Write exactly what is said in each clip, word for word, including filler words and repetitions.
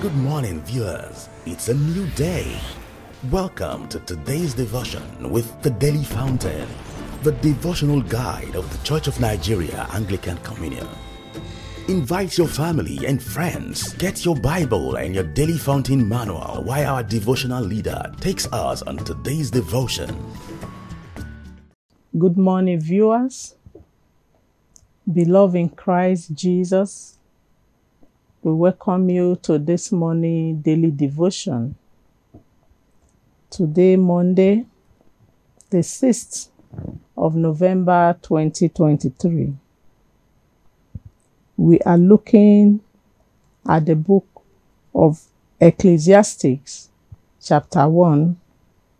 Good morning, viewers. It's a new day. Welcome to today's devotion with the Daily Fountain, the devotional guide of the Church of Nigeria Anglican Communion. Invite your family and friends. Get your Bible and your Daily Fountain manual while our devotional leader takes us on today's devotion. Good morning, viewers. Beloved in Christ Jesus, we welcome you to this morning daily devotion. Today, Monday, the sixth of November twenty twenty-three. We are looking at the book of Ecclesiastes, chapter one.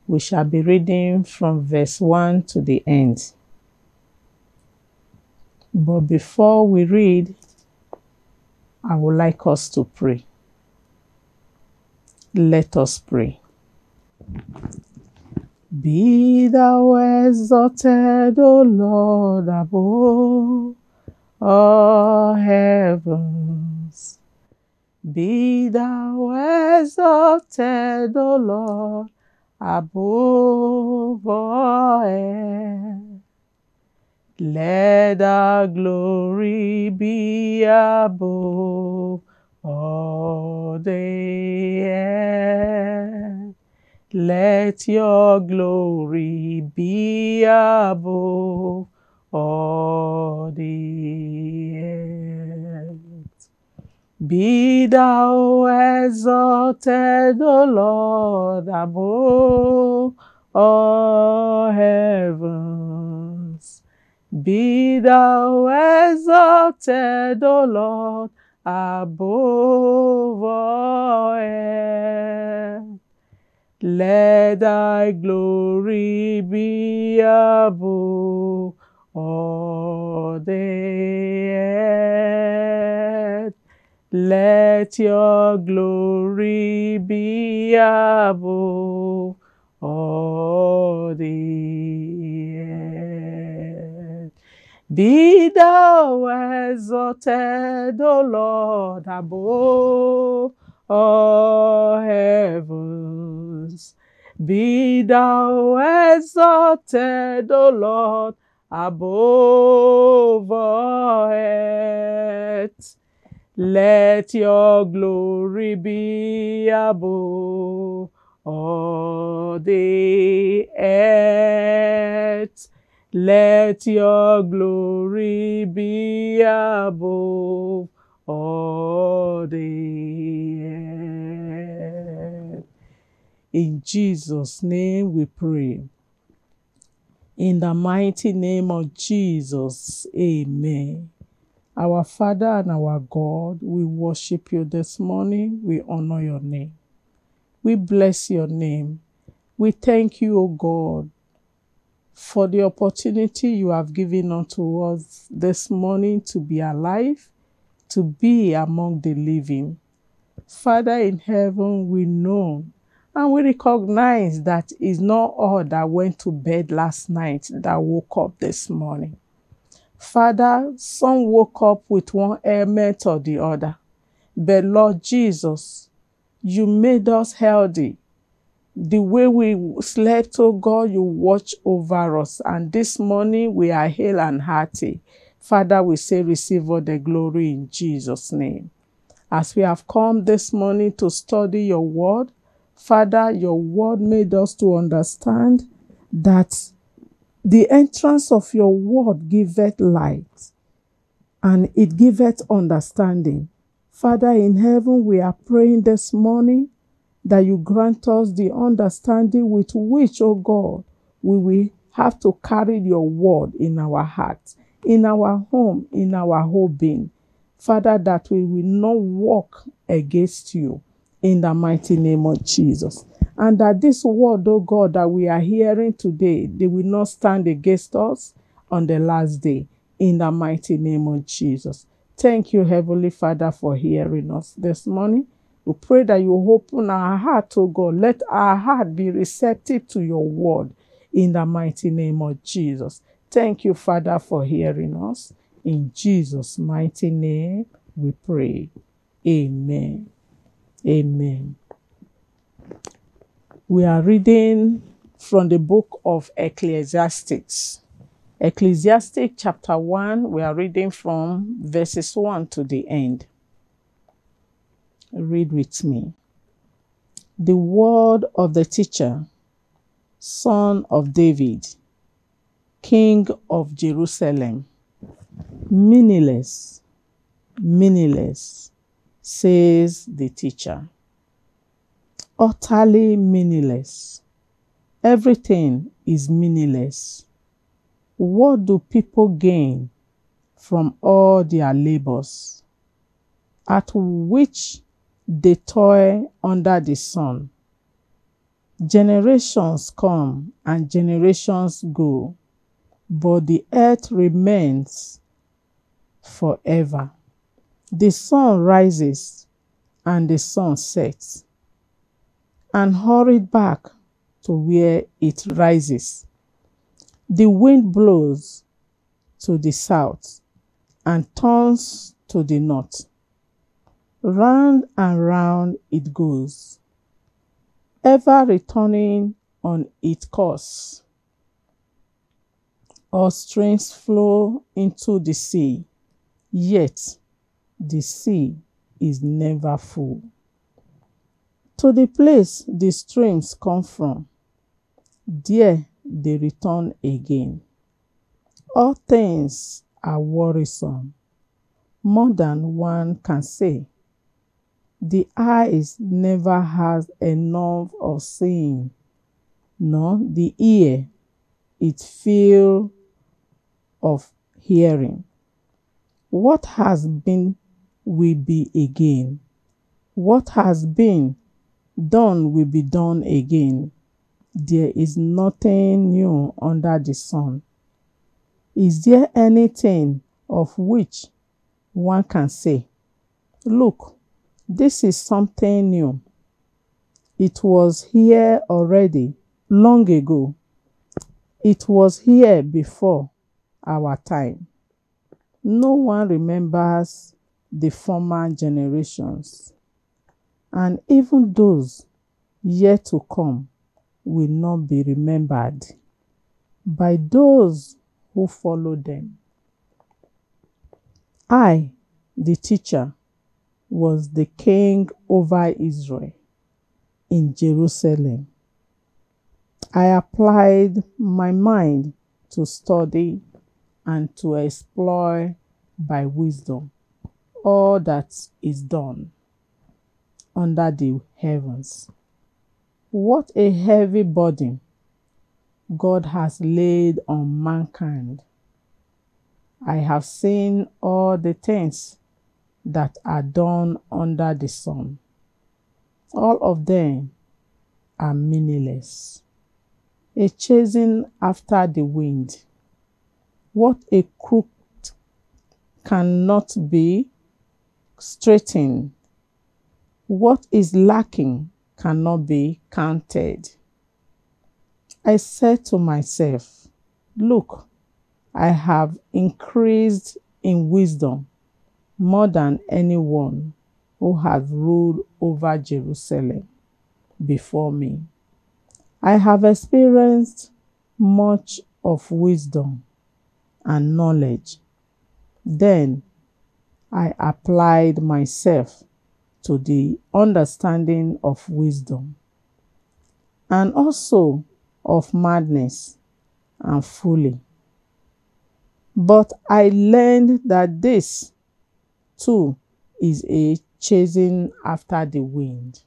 We shall be reading from verse one to the end. But before we read, I would like us to pray. Let us pray. Be thou exalted, O Lord, above all heavens. Be thou exalted, O Lord, above all earth. Let our glory be above all the earth. Let your glory be above all the earth. Be thou exalted, O Lord, above all heavens. Be thou exalted, O Lord, above all earth. Let thy glory be above all the earth. Let your glory be above all the earth. Be thou exalted, O Lord, above all heavens. Be thou exalted, O Lord, above all earth. Let your glory be above all the earth. Let your glory be above all the earth. In Jesus' name we pray. In the mighty name of Jesus, amen. Our Father and our God, we worship you this morning. We honor your name. We bless your name. We thank you, O God, for the opportunity you have given unto us this morning to be alive, to be among the living. Father in heaven, we know and we recognize that it's not all that went to bed last night that woke up this morning. Father, some woke up with one ailment or the other. But Lord Jesus, you made us healthy. The way we slept, oh God, you watch over us. And this morning, we are hale and hearty. Father, we say, receive all the glory in Jesus' name. As we have come this morning to study your word, Father, your word made us to understand that the entrance of your word giveth light, and it giveth understanding. Father, in heaven, we are praying this morning that you grant us the understanding with which, O God, we will have to carry your word in our hearts, in our home, in our whole being. Father, that we will not walk against you in the mighty name of Jesus. And that this word, O God, that we are hearing today, they will not stand against us on the last day in the mighty name of Jesus. Thank you, Heavenly Father, for hearing us this morning. We pray that you open our heart, O God. Let our heart be receptive to your word in the mighty name of Jesus. Thank you, Father, for hearing us. In Jesus' mighty name, we pray. Amen. Amen. We are reading from the book of Ecclesiastes. Ecclesiastes chapter one, we are reading from verses one to the end. Read with me. The word of the teacher, son of David, king of Jerusalem. Meaningless, meaningless, says the teacher. Utterly meaningless. Everything is meaningless. What do people gain from all their labors, at which they toil under the sun? Generations come and generations go, but the earth remains forever. The sun rises and the sun sets, and hurried back to where it rises. The wind blows to the south and turns to the north. Round and round it goes, ever returning on its course. All streams flow into the sea, yet the sea is never full. To the place the streams come from, there they return again. All things are worrisome, more than one can say. The eyes never has enough of seeing, nor the ear it filled of hearing. What has been will be again. What has been done will be done again. There is nothing new under the sun. Is there anything of which one can say, look, this is something new. It was here already long ago. It was here before our time. No one remembers the former generations, and even those yet to come will not be remembered by those who follow them. I, the teacher, was the king over Israel in Jerusalem. I applied my mind to study and to explore by wisdom all that is done under the heavens. What a heavy burden God has laid on mankind. I have seen all the things that are done under the sun. All of them are meaningless. A chasing after the wind. What a crooked cannot be straightened. What is lacking cannot be counted. I said to myself, look, I have increased in wisdom more than anyone who has ruled over Jerusalem before me. I have experienced much of wisdom and knowledge. Then I applied myself to the understanding of wisdom, and also of madness, and folly. But I learned that this too is a chasing after the wind.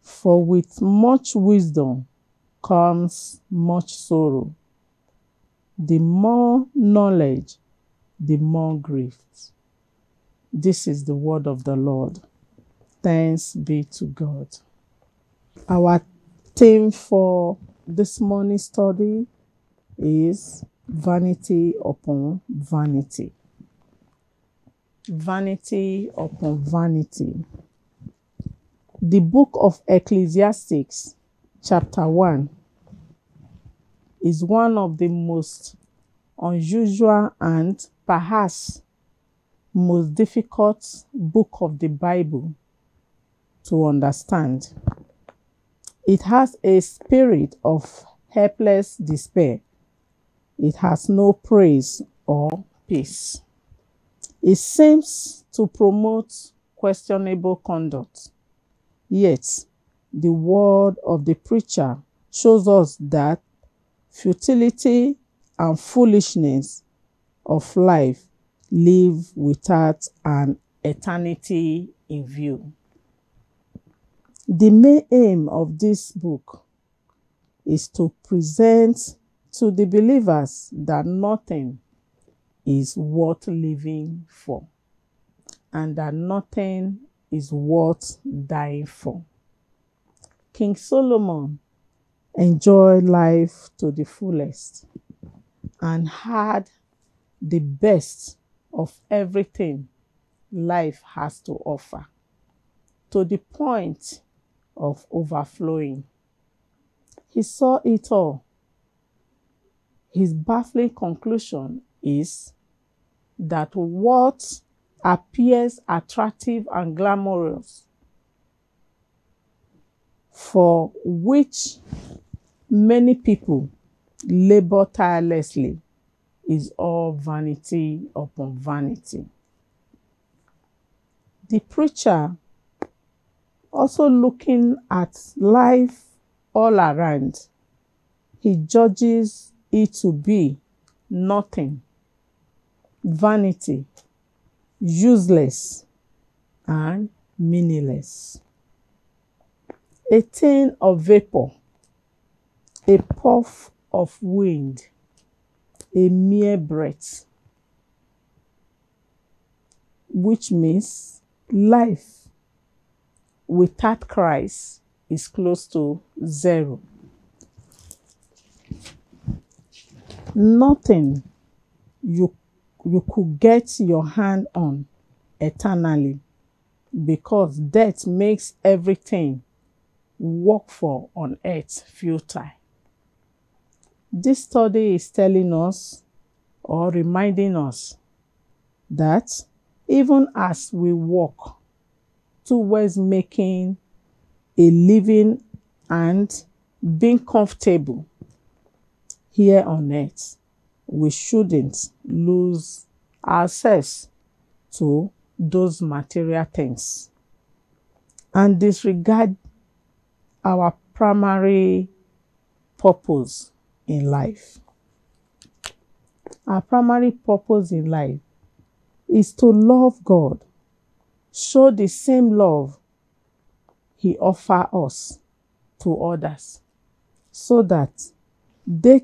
For with much wisdom comes much sorrow. The more knowledge, the more grief. This is the word of the Lord. Thanks be to God. Our theme for this morning's study is vanity upon vanity. Vanity upon vanity. The book of Ecclesiastes, chapter one, is one of the most unusual and perhaps most difficult book of the Bible to understand. It has a spirit of helpless despair. It has no praise or peace. It seems to promote questionable conduct. Yet, the word of the preacher shows us that futility and foolishness of life live without an eternity in view. The main aim of this book is to present to the believers that nothing is worth living for, and that nothing is worth dying for. King Solomon enjoyed life to the fullest and had the best of everything life has to offer, to the point of overflowing. He saw it all. His baffling conclusion is that what appears attractive and glamorous, for which many people labor tirelessly, is all vanity upon vanity. The preacher, also looking at life all around, he judges it to be nothing, vanity, useless, and meaningless. A thing of vapor, a puff of wind, a mere breath, which means life without Christ is close to zero. Nothing you you could get your hand on eternally, because death makes everything work for on earth futile. This study is telling us, or reminding us, that even as we walk towards making a living and being comfortable here on earth, we shouldn't lose ourselves to those material things and disregard our primary purpose in life. Our primary purpose in life is to love God, show the same love He offers us to others, so that they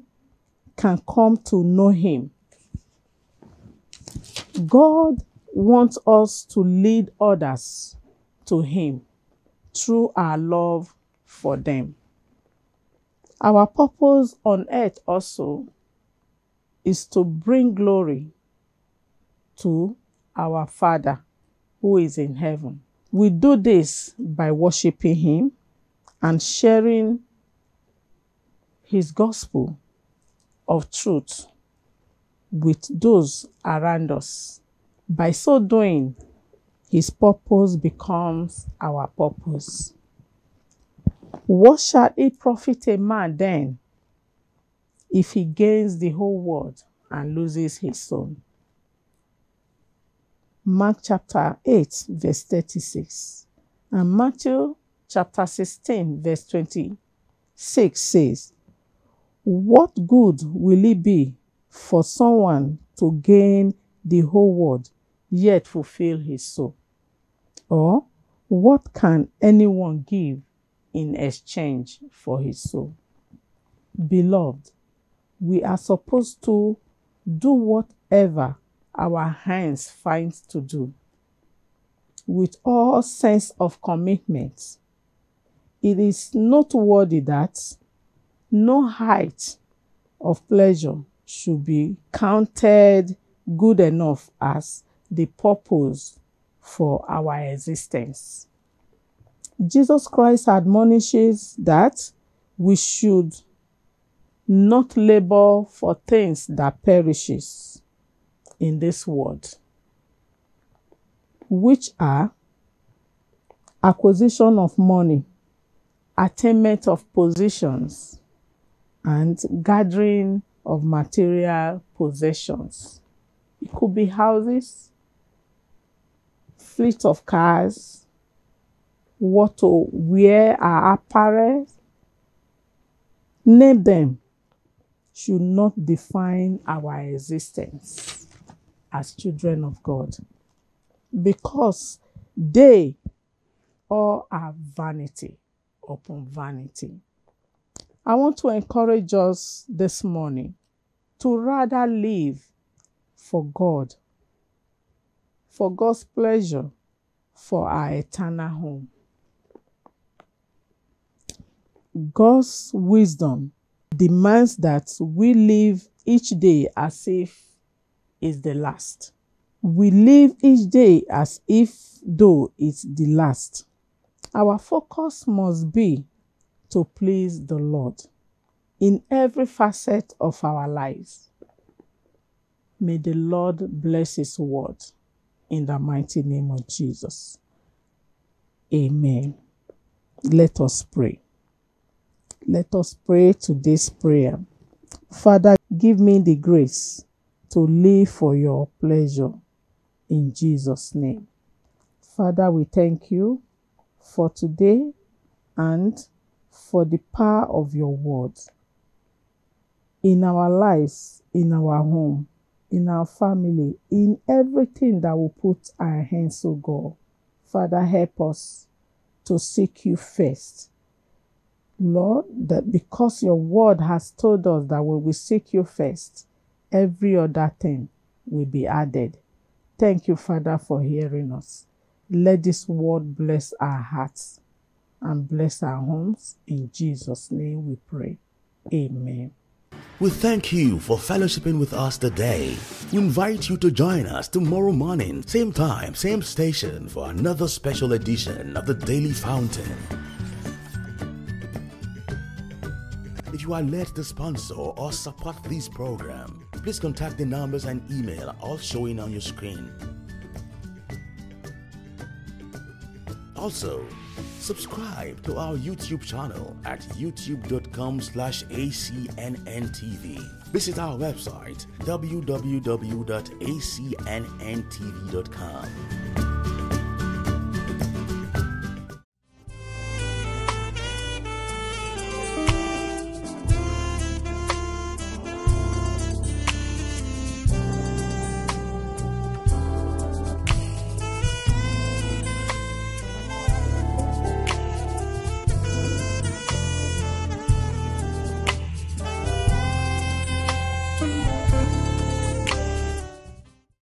can come to know Him. God wants us to lead others to Him through our love for them. Our purpose on earth also is to bring glory to our Father who is in heaven. We do this by worshiping Him and sharing His gospel of truth with those around us. By so doing, His purpose becomes our purpose. What shall it profit a man then if he gains the whole world and loses his soul? Mark chapter eight, verse thirty-six. And Matthew chapter sixteen, verse twenty-six says, "What good will it be for someone to gain the whole world, yet fulfill his soul? Or what can anyone give in exchange for his soul?" Beloved, we are supposed to do whatever our hands find to do, with all sense of commitment. It is noteworthy that no height of pleasure should be counted good enough as the purpose for our existence. Jesus Christ admonishes that we should not labor for things that perishes in this world, which are acquisition of money, attainment of positions, and gathering of material possessions. It could be houses, fleet of cars, what to wear, our apparel. Name them should not define our existence as children of God, because they all are vanity upon vanity. I want to encourage us this morning to rather live for God, for God's pleasure, for our eternal home. God's wisdom demands that we live each day as if it's the last. We live each day as if though it's the last. Our focus must be to please the Lord in every facet of our lives. May the Lord bless His word in the mighty name of Jesus. Amen. Let us pray. Let us pray today's prayer. Father, give me the grace to live for your pleasure in Jesus' name. Father, we thank you for today and for the power of your word in our lives, in our home, in our family, in everything that we put our hands to go. Father, help us to seek you first, Lord, that because your word has told us that when we seek you first, every other thing will be added. Thank you, Father, for hearing us. Let this word bless our hearts and bless our homes. In Jesus' name we pray. Amen. We thank you for fellowshipping with us today. We invite you to join us tomorrow morning, same time, same station, for another special edition of the Daily Fountain. If you are led to sponsor or support this program, please contact the numbers and email all showing on your screen. Also, subscribe to our YouTube channel at youtube dot com slash A C N N T V. Visit our website w w w dot A C N N T V dot com.